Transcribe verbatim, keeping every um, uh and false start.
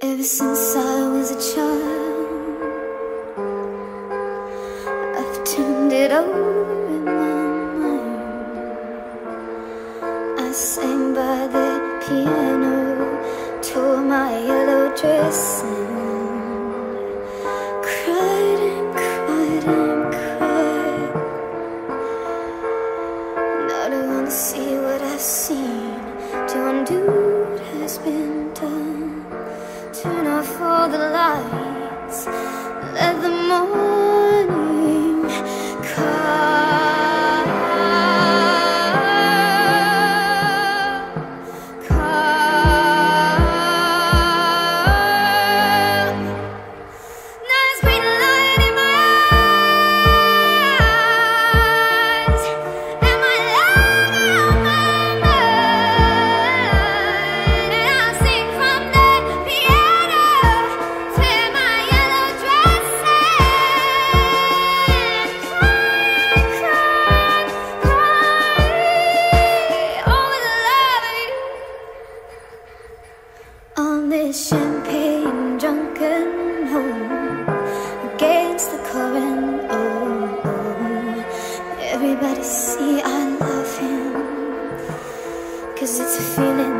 Ever since I was a child, I've turned it over in my mind. I sang by the piano, tore my yellow dress and cried and cried and cried. Now to unsee what I've seen, to undo what has been done. Turn off all the lights, let the morning come, come. Now there's green light in my eyes, and my love on my mind, and I'll sing from that piano. On this champagne drunken home, against the current, oh, oh. Everybody see I love him, 'cause it's a feeling